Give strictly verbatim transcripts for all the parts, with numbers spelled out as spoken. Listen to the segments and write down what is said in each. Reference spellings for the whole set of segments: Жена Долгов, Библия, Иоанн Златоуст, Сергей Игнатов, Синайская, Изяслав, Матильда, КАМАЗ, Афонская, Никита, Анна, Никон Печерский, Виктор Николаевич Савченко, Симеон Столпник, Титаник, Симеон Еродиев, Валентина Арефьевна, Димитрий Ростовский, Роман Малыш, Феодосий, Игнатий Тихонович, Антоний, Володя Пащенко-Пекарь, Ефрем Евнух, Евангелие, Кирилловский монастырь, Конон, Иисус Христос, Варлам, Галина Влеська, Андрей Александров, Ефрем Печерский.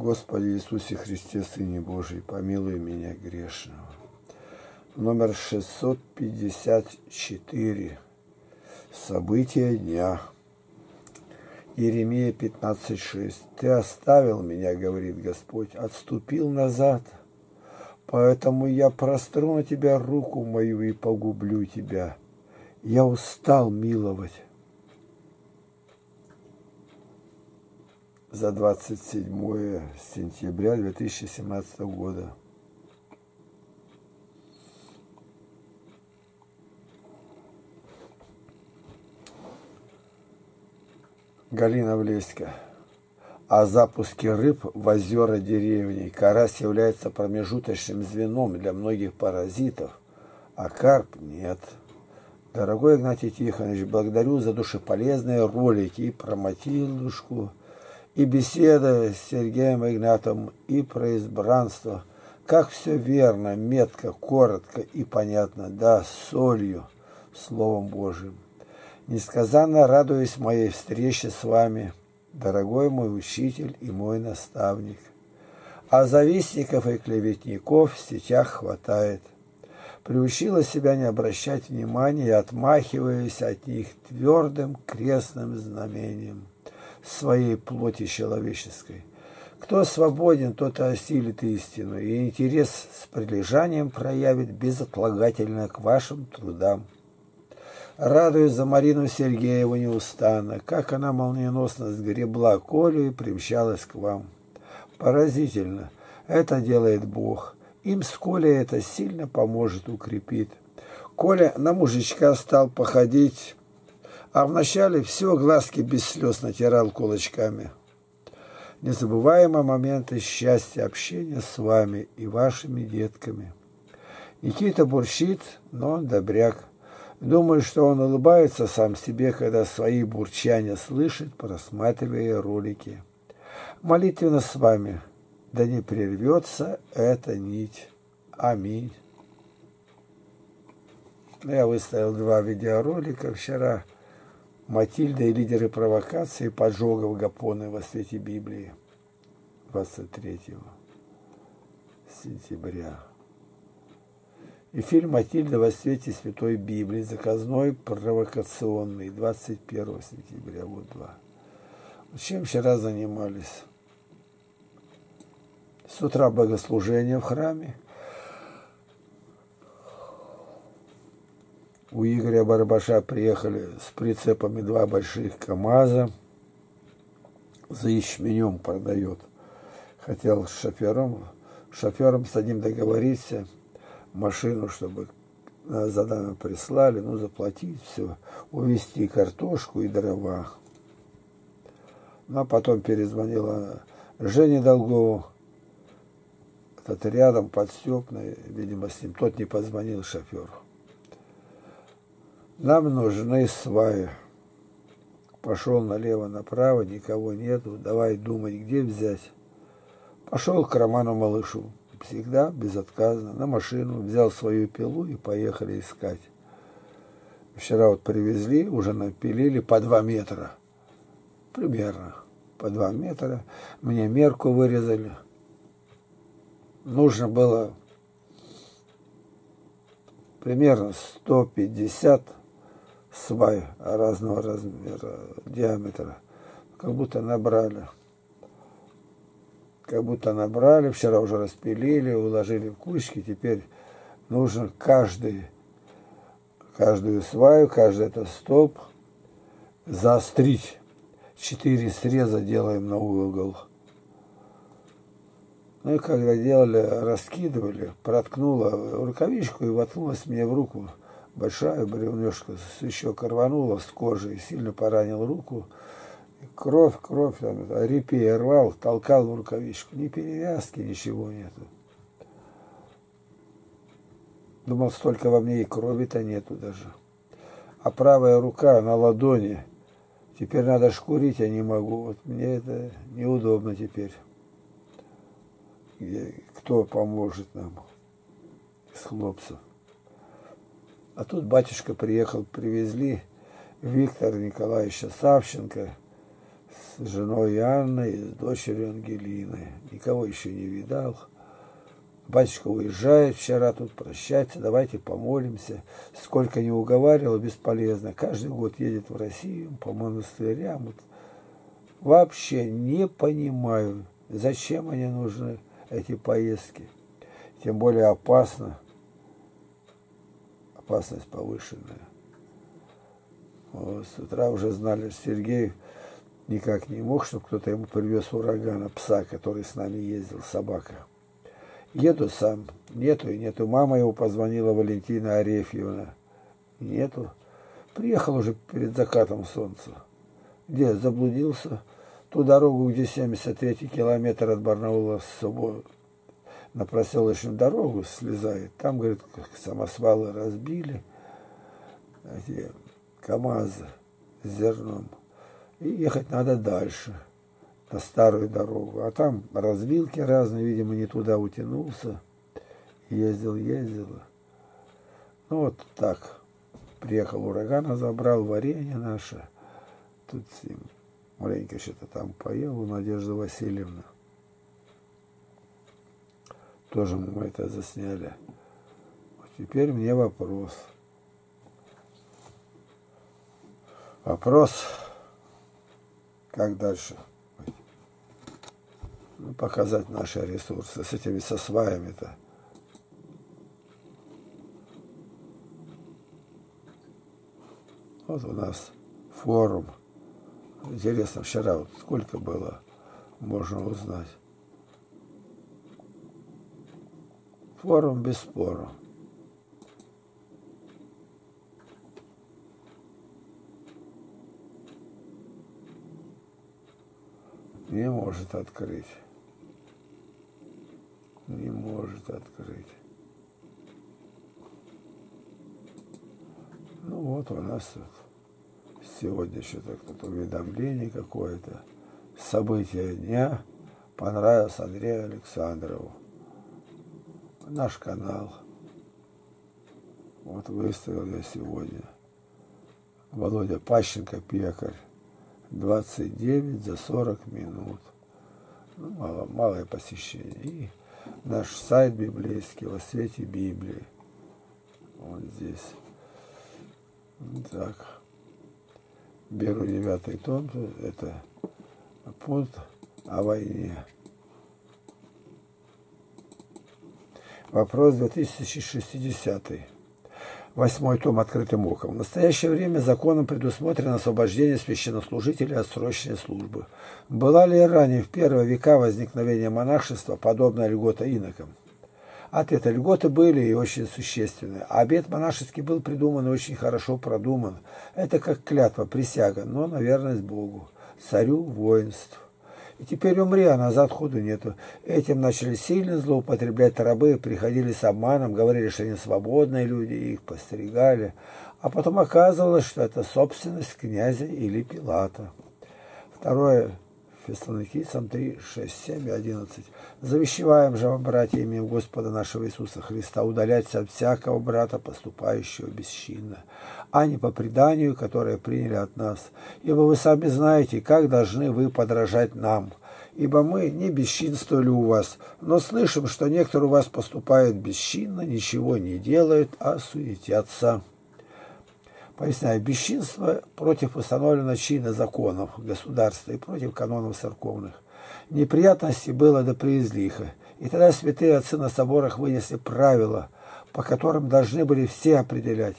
Господи Иисусе Христе, Сыне Божий, помилуй меня грешного. Номер шестьсот пятьдесят четыре. События дня. Иеремия пятнадцать шесть. «Ты оставил меня, — говорит Господь, — отступил назад, поэтому я простру на тебя руку мою и погублю тебя. Я устал миловать». За двадцать седьмое сентября две тысячи семнадцатого года. Галина Влеська. О запуске рыб в озера деревни. Карась является промежуточным звеном для многих паразитов, а карп нет. Дорогой Игнатий Тихонович, благодарю за душеполезные ролики и про Матильдушку, и беседы с Сергеем Игнатовым, и про избранство. Как все верно, метко, коротко и понятно, да, солью, Словом Божьим. Несказанно радуюсь моей встрече с вами, дорогой мой учитель и мой наставник. А завистников и клеветников в сетях хватает. Приучила себя не обращать внимания, отмахиваясь от них твердым крестным знамением своей плоти человеческой. Кто свободен, тот и осилит истину, и интерес с прилежанием проявит безотлагательно к вашим трудам. Радуюсь за Марину Сергееву неустанно, как она молниеносно сгребла Колю и примчалась к вам. Поразительно, это делает Бог. Им с Колей это сильно поможет, укрепит. Коля на мужичка стал походить, а вначале все глазки без слез натирал кулачками. Незабываемые моменты счастья, общения с вами и вашими детками. Никита бурчит, но он добряк. Думаю, что он улыбается сам себе, когда свои бурчания слышит, просматривая ролики. Молитвенно с вами. Да не прервется эта нить. Аминь. Я выставил два видеоролика вчера. Матильда и лидеры провокации поджогов Гапоны во свете Библии. двадцать третьего сентября. И фильм «Матильда во свете Святой Библии», заказной, провокационный, двадцать первого сентября, вот два. Чем вчера занимались? С утра богослужение в храме. У Игоря Барабаша приехали с прицепами два больших КАМАЗа. За ячменем продает. Хотел с шофером, шофером с одним договориться. Машину, чтобы за нами прислали, ну, заплатить все, увезти картошку и дрова. Ну, а потом перезвонила Жене Долгову, этот рядом, подстепный, видимо, с ним, тот не позвонил шоферу. Нам нужны сваи. Пошел налево-направо, никого нету, давай думать, где взять. Пошел к Роману Малышу. Всегда безотказно на машину взял свою пилу и поехали искать. Вчера вот привезли, уже напилили по два метра. Примерно по два метра. Мне мерку вырезали. Нужно было примерно сто пятьдесят свай разного размера, диаметра. Как будто набрали. Как будто набрали, вчера уже распилили, уложили в кучки. Теперь нужно каждый, каждую сваю, каждый этот столб заострить. Четыре среза делаем на угол. Ну и когда делали, раскидывали, проткнула рукавичку и воткнулась мне в руку. Большая бревнешка еще рванула с кожи и сильно поранила руку. Кровь, кровь, там, репей рвал, толкал в рукавичку. Ни перевязки, ничего нету. Думал, столько во мне и крови-то нету даже. А правая рука на ладони. Теперь надо шкурить, я не могу. Вот мне это неудобно теперь. Кто поможет нам из хлопцев? А тут батюшка приехал, привезли Виктора Николаевича Савченко. с женой Анной, с дочерью Ангелины. Никого еще не видал. Батюшка уезжает вчера, тут прощается, давайте помолимся. Сколько не уговаривал, бесполезно. Каждый год едет в Россию по монастырям. Вообще не понимаю, зачем они нужны, эти поездки. Тем более опасно. Опасность повышенная. Вот, с утра уже знали, что Сергей никак не мог, чтобы кто-то ему привез урагана, пса, который с нами ездил, собака. Еду сам. Нету и нету. Мама его позвонила, Валентина Арефьевна. Нету. Приехал уже перед закатом солнца. Где? Заблудился. Ту дорогу, где семьдесят третий километр от Барнаула с собой на проселочную дорогу слезает. Там, говорит, самосвалы разбили. Эти КАМАЗы с зерном. И ехать надо дальше. На старую дорогу. А там развилки разные, видимо, не туда утянулся. Ездил, ездил. Ну, вот так. Приехал урагана, забрал варенье наше. Тут маленько что-то там поел у Надежды Васильевны. Тоже мы это засняли. Вот теперь мне вопрос. Вопрос, как дальше? Ну, показать наши ресурсы с этими сосваями-то. Вот у нас форум. Интересно, вчера вот сколько было, можно узнать. Форум без спора. Не может открыть. Не может открыть. Ну вот у нас вот сегодня что-то кто-то уведомление какое-то. Событие дня понравилось Андрею Александрову. Наш канал. Вот выставил я сегодня. Володя Пащенко-Пекарь. двадцать девять за сорок минут. Ну, мало, малое посещение. И наш сайт библейский во свете Библии. Вот здесь. Так. Беру девятый том. Это пункт о войне. Вопрос две тысячи шестидесятый. Восьмой том «Открытым оком». В настоящее время законом предусмотрено освобождение священнослужителей от срочной службы. Была ли ранее в первые века возникновения монашества подобная льгота инокам? Ответы: льготы были и очень существенны. Обет монашеский был придуман и очень хорошо продуман. Это как клятва, присяга, но на верность Богу, царю воинств. И теперь умри, а назад ходу нету. Этим начали сильно злоупотреблять рабы, приходили с обманом, говорили, что они свободные люди, и их постерегали. А потом оказывалось, что это собственность князя или Пилата. Второе, Фессалоникийцам три, шесть, семь, одиннадцать. Завещеваем же вам, братья, именем Господа нашего Иисуса Христа, удалять от всякого брата, поступающего бесчинно, а не по преданию, которое приняли от нас. Ибо вы сами знаете, как должны вы подражать нам. Ибо мы не бесчинствовали у вас, но слышим, что некоторые у вас поступают бесчинно, ничего не делают, а суетятся. Поясняю, бесчинство против установленного чина законов государства и против канонов церковных. Неприятности было да преизлиха. И тогда святые отцы на соборах вынесли правила, по которым должны были все определять,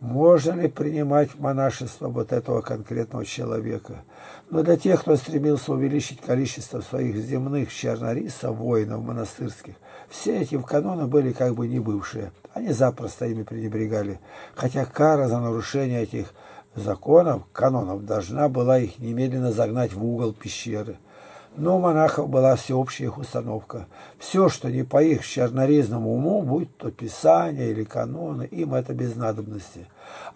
можно ли принимать в монашество вот этого конкретного человека. Но для тех, кто стремился увеличить количество своих земных чернорисов, воинов монастырских, все эти в каноны были как бы не бывшие. Они запросто ими пренебрегали. Хотя кара за нарушение этих законов, канонов, должна была их немедленно загнать в угол пещеры. Но у монахов была всеобщая их установка. Все, что не по их черноризному уму, будь то писание или каноны, им это без надобности.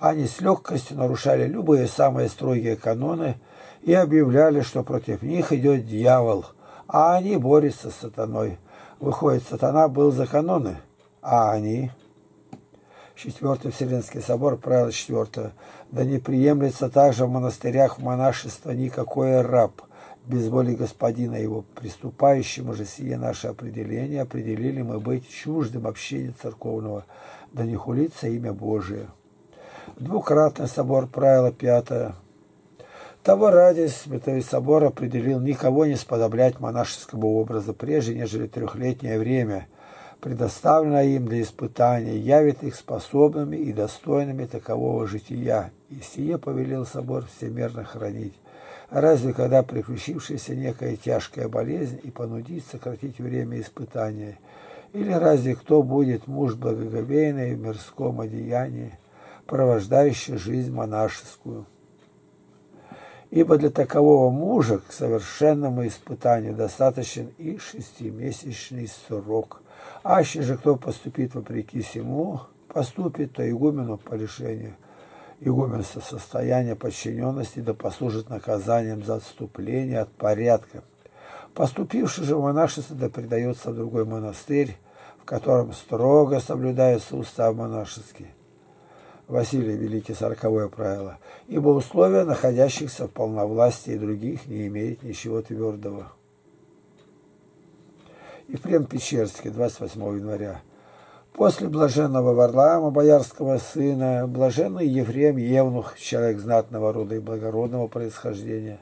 Они с легкостью нарушали любые самые строгие каноны и объявляли, что против них идет дьявол, а они борются с сатаной. Выходит, сатана был за каноны, а они... четвёртый Вселенский собор, правило четвёртое. Да не приемлется также в монастырях монашества никакой раб, без воли господина его. Приступающему же сие наше определение определили мы быть чуждым общения церковного, да не хулится имя Божие. Двукратный собор, правило пятое. Того ради Святой Собор определил никого не сподоблять монашескому образу, прежде нежели трехлетнее время, предоставленное им для испытания, явит их способными и достойными такового жития. И сие повелел собор всемерно хранить. Разве когда приключившаяся некая тяжкая болезнь и понудит сократить время испытания? Или разве кто будет муж благоговейный в мирском одеянии, провождающий жизнь монашескую? Ибо для такового мужа к совершенному испытанию достаточен и шестимесячный срок. Аще же кто поступит вопреки сему, поступит, то игумену по решению игуменства состояния подчиненности да послужит наказанием за отступление от порядка. Поступивший же в монашество да предается в другой монастырь, в котором строго соблюдается устав монашеский. Василий Великий, сороковое правило. Ибо условия находящихся в полновластии других не имеет ничего твердого. Ефрем Печерский, двадцать восьмого января. После блаженного Варлама, боярского сына, блаженный Ефрем Евнух, человек знатного рода и благородного происхождения,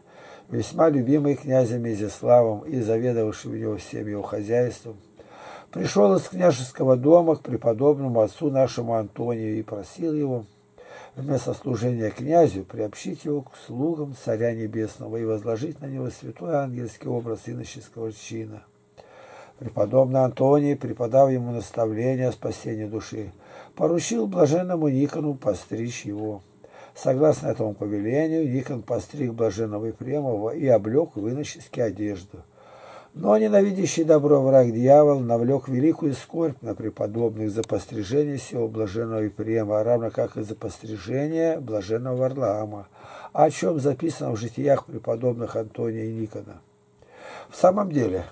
весьма любимый князем Изяславом и заведовавший у него всем его хозяйством, пришел из княжеского дома к преподобному отцу нашему Антонию и просил его вместо служения князю приобщить его к слугам Царя Небесного и возложить на него святой ангельский образ иноческого чина. Преподобный Антоний, преподав ему наставление о спасении души, поручил блаженному Никону постричь его. Согласно этому повелению, Никон постриг блаженного Ефремова и облег в иноческие одежды. Но ненавидящий добро враг дьявол навлек великую скорбь на преподобных за пострижение сего блаженного Ефрема, равно как и за пострижение блаженного Варлаама, о чем записано в житиях преподобных Антония и Никона. В самом деле,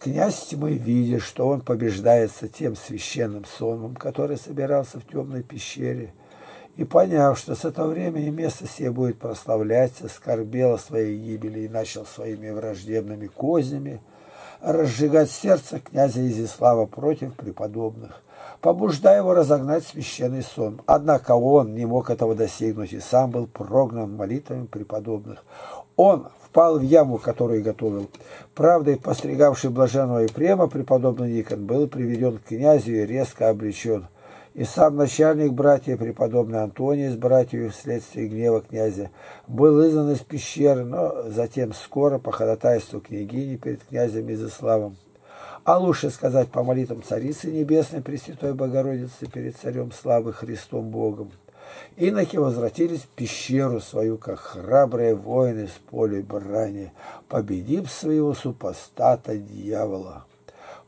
князь тьмы видит, что он побеждается тем священным сонмом, который собирался в темной пещере, и, поняв, что с этого времени место сие будет прославляться, скорбел о своей гибели и начал своими враждебными кознями разжигать сердце князя Изяслава против преподобных, побуждая его разогнать священный сон. Однако он не мог этого достигнуть и сам был прогнан молитвами преподобных. Он впал в яму, которую готовил. Правдой, постригавший блаженного Ефрема, преподобный Никон был приведен к князю и резко обличен. И сам начальник братьев, преподобный Антоний с братьями вследствие гнева князя, был изгнан из пещеры, но затем скоро по ходатайству княгини перед князем Изяславом, а лучше сказать по молитвам Царицы Небесной Пресвятой Богородицы перед Царем Славы Христом Богом, иноки возвратились в пещеру свою, как храбрые воины с поля брани, победив своего супостата дьявола.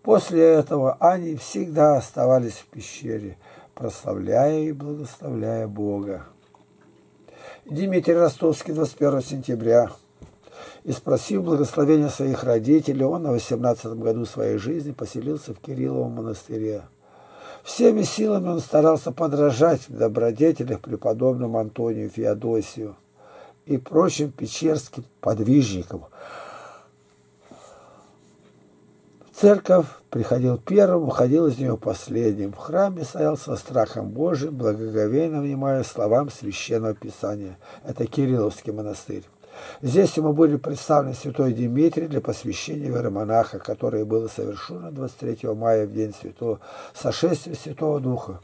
После этого они всегда оставались в пещере, прославляя и благословляя Бога. Димитрий Ростовский, двадцать первого сентября. И спросив благословения своих родителей, он на восемнадцатом году своей жизни поселился в Кирилловом монастыре. Всеми силами он старался подражать в добродетелях преподобному Антонию, Феодосию и прочим печерским подвижникам. В церковь приходил первым, уходил из нее последним. В храме стоял со страхом Божиим, благоговейно внимая словам Священного Писания. Это Кирилловский монастырь. Здесь ему были представлены святой Димитрий для посвящения веромонаха, которое было совершено двадцать третьего мая в день святого сошествия Святого Духа.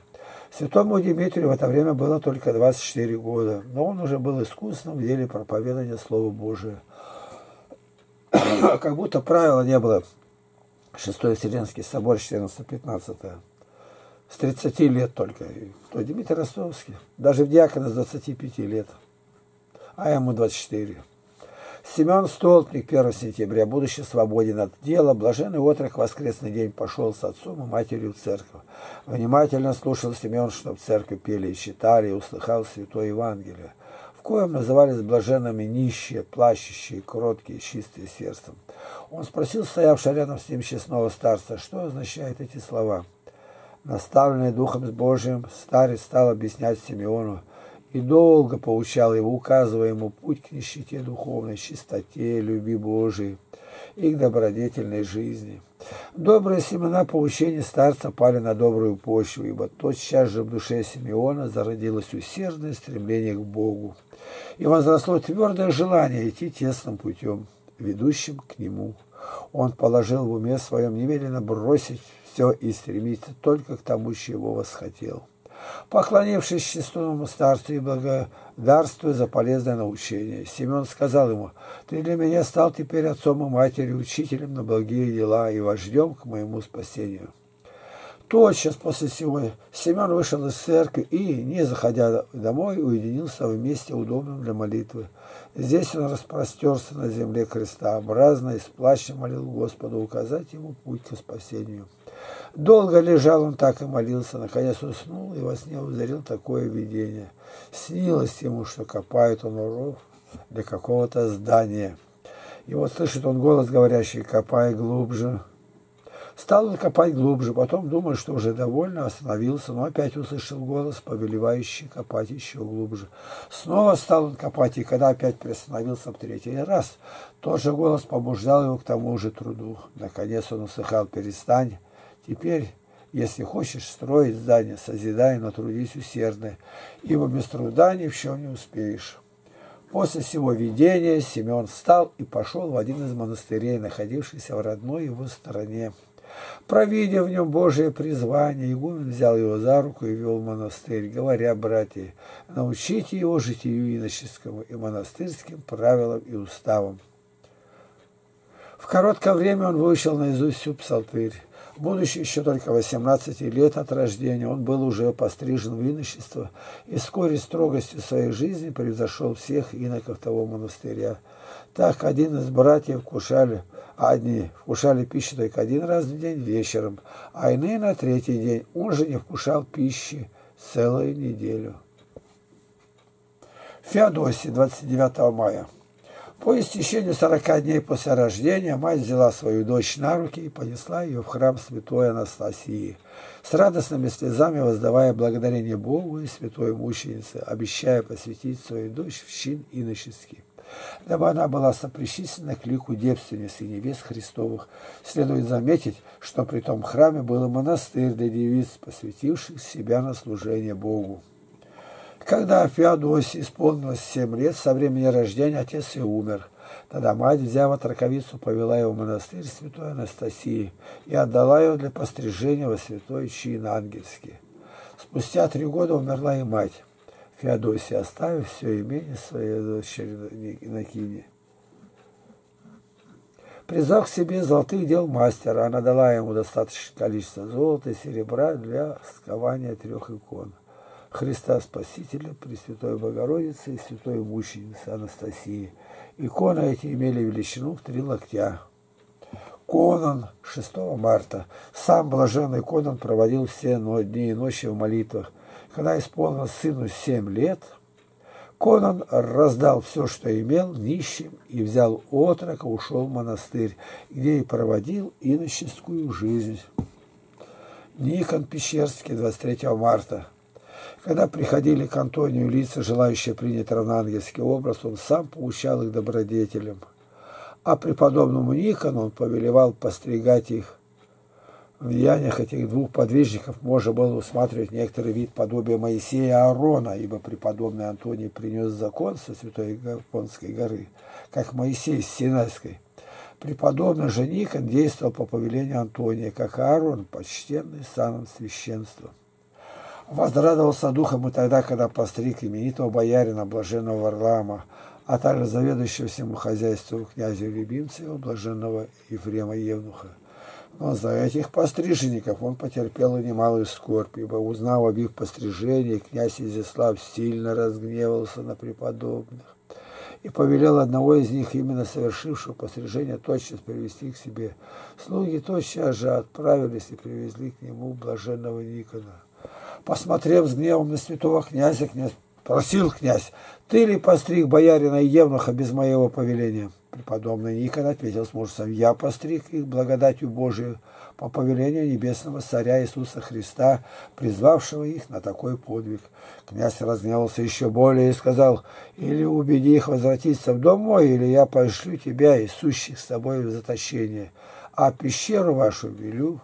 Святому Димитрию в это время было только двадцать четыре года, но он уже был искусным в деле проповедания Слова Божия. Как будто правила не было. Шестой Вселенский собор, четырнадцатое-пятнадцатое. С тридцати лет только. Кто? Димитрий Ростовский. Даже в диаконы с двадцати пяти лет. А ему двадцать четыре. Симеон Столпник, первого сентября. Будучи свободен от дела, блаженный отрок в воскресный день пошел с отцом и матерью в церковь. Внимательно слушал Симеон, что в церкви пели и читали, и услыхал Святое Евангелие, в коем назывались блаженными нищие, плачущие, кроткие, чистые сердцем. Он спросил стоявшего рядом с ним честного старца, что означают эти слова. Наставленный Духом Божиим, старец стал объяснять Симеону и долго поучал его, указывая ему путь к нищете духовной, чистоте, любви Божией и к добродетельной жизни. Добрые семена поучения старца пали на добрую почву, ибо тотчас же в душе Симеона зародилось усердное стремление к Богу, и возросло твердое желание идти тесным путем, ведущим к Нему. Он положил в уме своем немедленно бросить все и стремиться только к тому, чего восхотел. Поклонившись честному старцу и благодарствуя за полезное научение, Симеон сказал ему: «Ты для меня стал теперь отцом и матерью, учителем на благие дела и вождем к моему спасению». Тотчас после всего Симеон вышел из церкви и, не заходя домой, уединился в месте, удобном для молитвы. Здесь он распростерся на земле крестообразно и с плачем молил Господу указать ему путь к спасению. Долго лежал он так и молился, наконец уснул и во сне узрел такое видение. Снилось ему, что копает он ров для какого-то здания. И вот слышит он голос, говорящий: «Копай глубже». Стал он копать глубже, потом, думая, что уже довольно, остановился, но опять услышал голос, повелевающий копать еще глубже. Снова стал он копать, и когда опять приостановился в третий раз, тот же голос побуждал его к тому же труду. Наконец он услыхал: «Перестань. Теперь, если хочешь строить здание, созидай, но трудись усердно, ибо без труда ни в чем не успеешь». После сего видения Симеон встал и пошел в один из монастырей, находившийся в родной его стороне. Провидя в нем Божие призвание, игумен взял его за руку и вел в монастырь, говоря: «Братья, научите его житию иноческому и монастырским правилам и уставам». В короткое время он выучил наизусть всю псалтырь. Будучи еще только восемнадцати лет от рождения, он был уже пострижен в иночество и вскоре строгостью своей жизни превзошел всех иноков того монастыря. Так один из братьев кушали, одни вкушали пищу только один раз в день вечером, а иные на третий день. Он же не вкушал пищи целую неделю. Феодосий, двадцать девятого мая. По истечению сорока дней после рождения мать взяла свою дочь на руки и понесла ее в храм святой Анастасии, с радостными слезами воздавая благодарение Богу и святой мученице, обещая посвятить свою дочь в чин иноческий, дабы она была сопричислена к лику девственниц и невест Христовых. Следует заметить, что при том храме был монастырь для девиц, посвятивших себя на служение Богу. Когда Феодосии исполнилось семь лет, со времени рождения отец и умер. Тогда мать, взяв отроковицу, повела его в монастырь святой Анастасии и отдала ее для пострижения во святой чин ангельский. Спустя три года умерла и мать Феодосия, оставив все имение своей дочери Инокине. Призвав к себе золотых дел мастера, она дала ему достаточное количество золота и серебра для скования трех икон: Христа Спасителя, Пресвятой Богородицы и Святой Мученицы Анастасии. Иконы эти имели величину в три локтя. Конон, шестого марта. Сам блаженный Конон проводил все дни и ночи в молитвах. Когда исполнилось сыну семь лет, Конон раздал все, что имел, нищим, и взял отрока, ушел в монастырь, где и проводил иноческую жизнь. Никон Печерский, двадцать третьего марта. Когда приходили к Антонию лица, желающие принять равноангельский образ, он сам поучал их добродетелям. А преподобному Никону он повелевал постригать их. В деяниях этих двух подвижников можно было усматривать некоторый вид подобия Моисея и Аарона, ибо преподобный Антоний принес закон со святой Афонской горы, как Моисей с Синайской. Преподобный же Никон действовал по повелению Антония, как Аарон, почтенный саном священства. Возрадовался духом и тогда, когда постриг именитого боярина блаженного Варлама, а также заведующего всему хозяйству князя Любимцева, блаженного Ефрема Евнуха. Но за этих постриженников он потерпел и немалую скорбь, ибо, узнав об их пострижении, князь Изяслав сильно разгневался на преподобных и повелел одного из них, именно совершившего пострижение, тотчас привести к себе. Слуги тотчас же отправились и привезли к нему блаженного Никона. Посмотрев с гневом на святого князя, князь, просил князь: «Ты ли постриг боярина и евнуха без моего повеления?» Преподобный Никон ответил с мужеством: «Я постриг их благодатью Божию по повелению небесного царя Иисуса Христа, призвавшего их на такой подвиг». Князь разгневался еще более и сказал: «Или убеди их возвратиться в дом мой, или я пошлю тебя и сущих с тобой в заточение, а пещеру вашу велю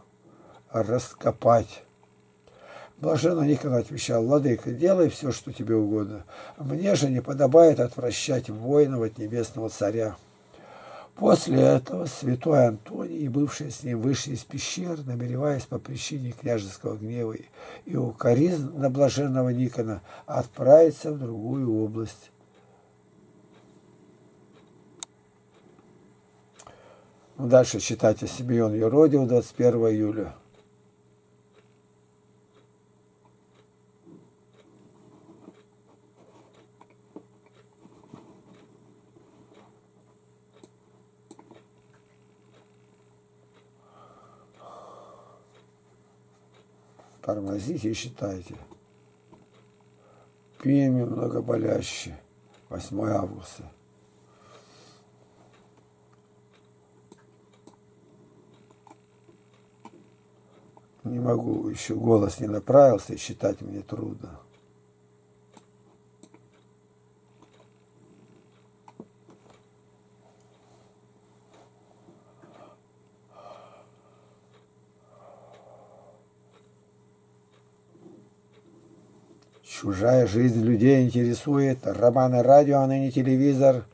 раскопать». Блаженно Никон отвечал: «Владыка, делай все, что тебе угодно. Мне же не подобает отвращать воинов от небесного царя». После этого святой Антоний и бывшие с ним вышли из пещер, намереваясь по причине княжеского гнева и укоризн на блаженного Никона отправиться в другую область. Дальше читайте. Симеон Еродиев, двадцать первого июля. Тормозите и считайте. Пиме многоболяще. восьмого августа. Не могу, еще голос не направился, и считать мне трудно. Чужая жизнь людей интересует. Романы, радио, а ныне телевизор.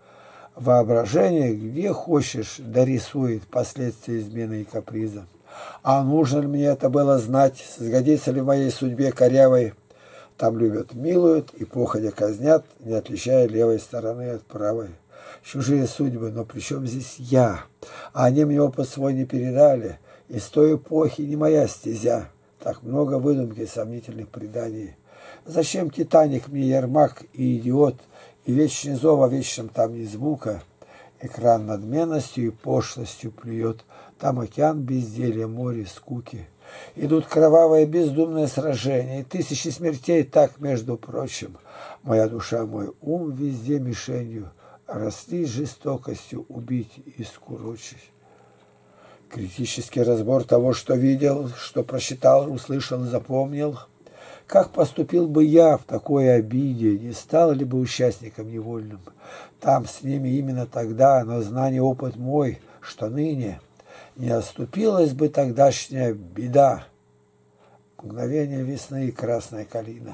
Воображение, где хочешь, дорисует последствия измены и каприза. А нужно ли мне это было знать? Сгодится ли в моей судьбе корявой? Там любят, милуют и походя казнят, не отличая левой стороны от правой. Чужие судьбы, но при чем здесь я? Они мне опыт свой не передали. Из той эпохи не моя стезя. Так много выдумки и сомнительных преданий. Зачем «Титаник» мне Ермак и «Идиот», и «Вечный зов», а «Вечном» там ни звука. Экран надменностью и пошлостью плюет, там океан безделья, море скуки. Идут кровавые бездумные сражения, и тысячи смертей так, между прочим. Моя душа, мой ум везде мишенью, росли жестокостью убить и скурочить. Критический разбор того, что видел, что прочитал, услышал, запомнил. Как поступил бы я в такой обиде, не стал ли бы участником невольным? Там с ними именно тогда, но знание, опыт мой, что ныне, не оступилась бы тогдашняя беда. Мгновение весны и красная калина.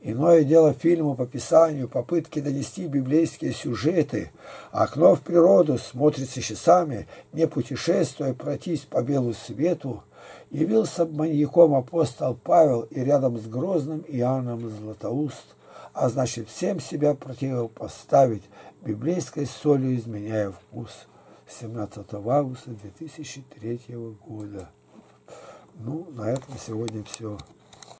Иное дело фильму по писанию, попытки донести библейские сюжеты. Окно в природу смотрится часами, не путешествуя, пройтись по белу свету. Явился маньяком апостол Павел и рядом с Грозным Иоанном Златоуст, а значит всем себя противопоставить, библейской солью изменяя вкус. семнадцатого августа две тысячи третьего года. Ну, на этом сегодня все.